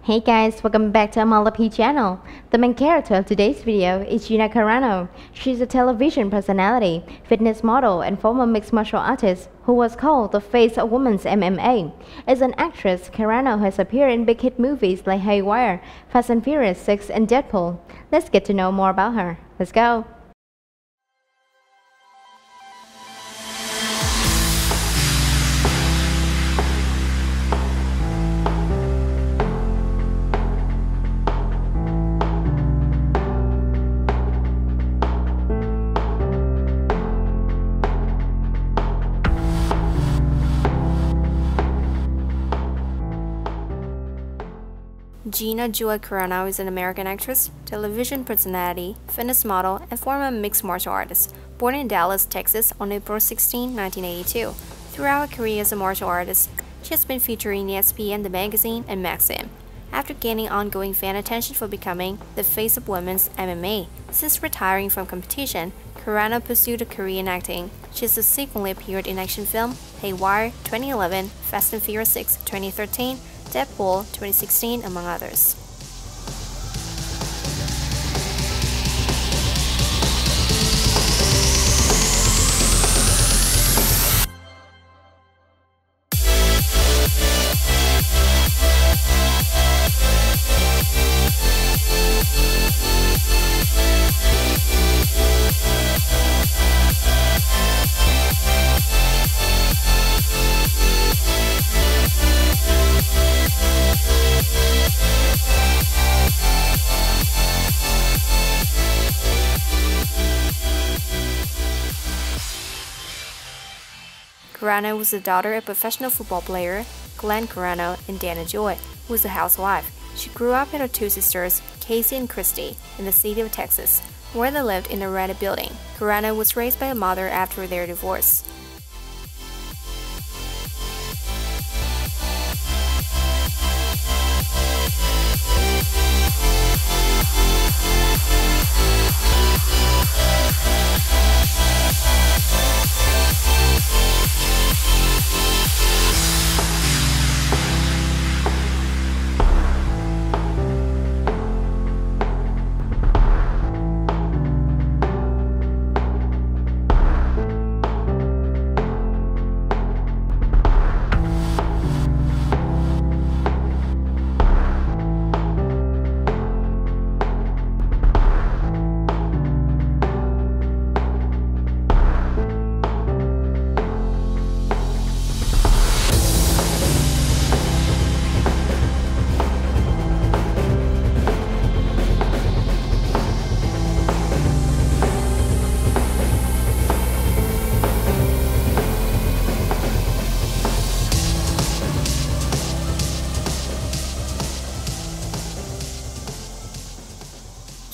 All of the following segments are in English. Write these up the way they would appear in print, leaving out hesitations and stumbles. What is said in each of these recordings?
Hey guys, welcome back to Amolipi channel. The main character of today's video is Gina Carano. She's a television personality, fitness model and former mixed martial artist who was called the face of women's MMA. As an actress, Carano has appeared in big hit movies like Haywire, Fast and Furious 6 and Deadpool. Let's get to know more about her. Let's go! Gina Joy Carano is an American actress, television personality, fitness model, and former mixed martial artist, born in Dallas, Texas on April 16, 1982. Throughout her career as a martial artist, she has been featured in ESPN, The Magazine, and Maxim. After gaining ongoing fan attention for becoming the face of women's MMA, since retiring from competition, Carano pursued a career in acting. She has subsequently appeared in action film Haywire 2011, Fast and Furious 6 2013, Deadpool 2016, among others. Carano was the daughter of professional football player Glenn Carano and Dana Joy, who was a housewife. She grew up with her two sisters, Casey and Christy, in the city of Texas, where they lived in a rented building. Carano was raised by a mother after their divorce.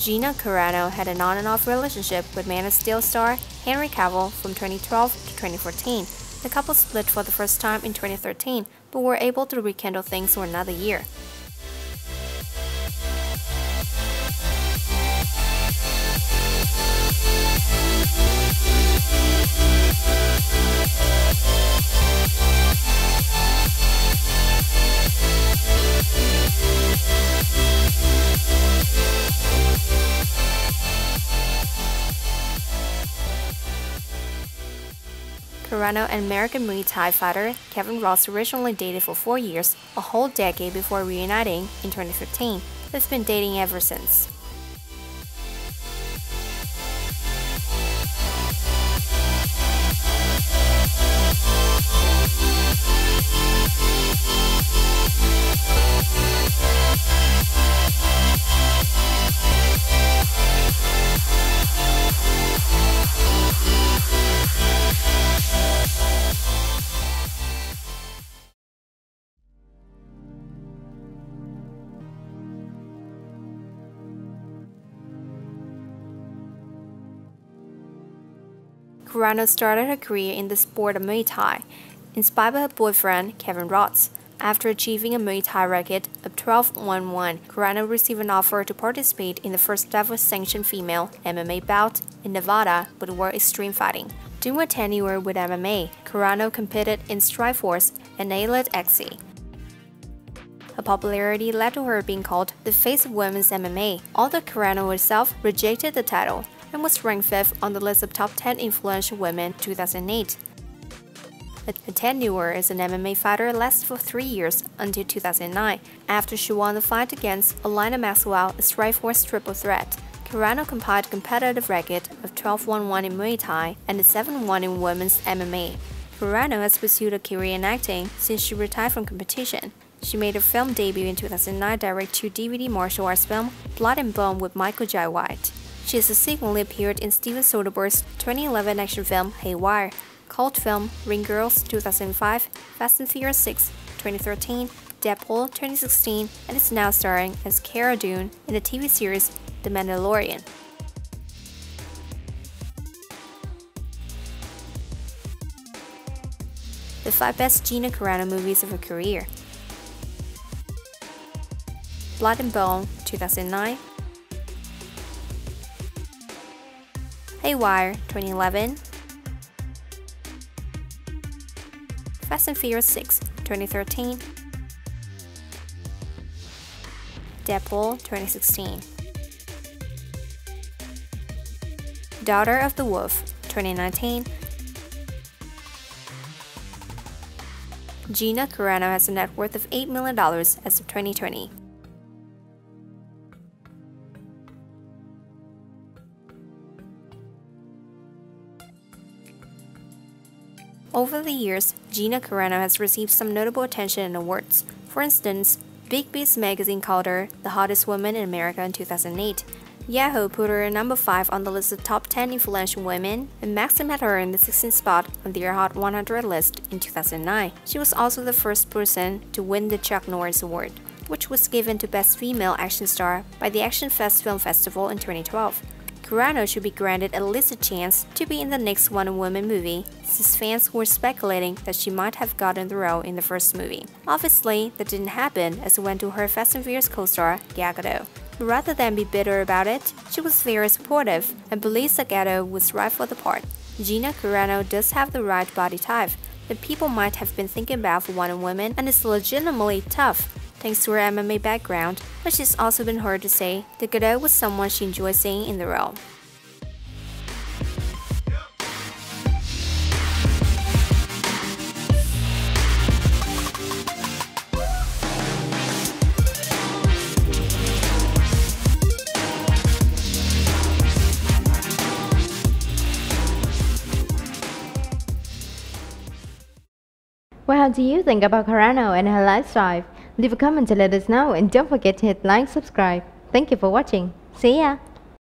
Gina Carano had an on-and-off relationship with Man of Steel star Henry Cavill from 2012 to 2014. The couple split for the first time in 2013, but were able to rekindle things for another year. Carano and American Muay Thai fighter Kevin Ross originally dated for 4 years, a whole decade before reuniting in 2015. They've been dating ever since. Carano started her career in the sport of Muay Thai, inspired by her boyfriend Kevin Rotz. After achieving a Muay Thai record of 12-1-1, Carano received an offer to participate in the first-ever sanctioned female MMA bout in Nevada with World Extreme Fighting. During a tenure with MMA, Carano competed in Strikeforce and EliteXC. Her popularity led to her being called the face of women's MMA, although Carano herself rejected the title and was ranked 5th on the list of top 10 influential women in 2008. Her tenure as an MMA fighter lasted for 3 years until 2009, after she won the fight against Elena Maxwell at Strikeforce Triple Threat. Carano compiled a competitive record of 12-1-1 in Muay Thai and 7-1 in women's MMA. Carano has pursued a career in acting since she retired from competition. She made her film debut in 2009 direct-to-DVD martial arts film Blood and Bone with Michael Jai White. She has subsequently appeared in Steven Soderbergh's 2011 action film Haywire, cult film Ring Girls 2005, Fast and Furious 6 2013, Deadpool 2016, and is now starring as Cara Dune in the TV series The Mandalorian. The 5 best Gina Carano movies of her career: Blood and Bone 2009, Haywire 2011, Fast and Furious 6 2013, Deadpool 2016, Daughter of the Wolf 2019. Gina Carano has a net worth of $8 million as of 2020. Over the years, Gina Carano has received some notable attention and awards. For instance, Big Beast magazine called her the hottest woman in America in 2008. Yahoo put her at number 5 on the list of top 10 influential women, and Maxim had her in the 16th spot on their Hot 100 list in 2009. She was also the first person to win the Chuck Norris Award, which was given to Best Female Action Star by the Action Fest Film Festival in 2012. Carano should be granted at least a chance to be in the next Wonder Woman movie, since fans were speculating that she might have gotten the role in the first movie. Obviously, that didn't happen, as it went to her Fast and Furious co-star Gal Gadot. Rather than be bitter about it, she was very supportive and believed that Gadot was right for the part. Gina Carano does have the right body type that people might have been thinking about for Wonder Woman, and is legitimately tough, thanks to her MMA background, but she's also been heard to say that Gadot was someone she enjoyed seeing in the role. What do you think about Carano and her lifestyle? Leave a comment to let us know, and don't forget to hit like, subscribe. Thank you for watching. See ya!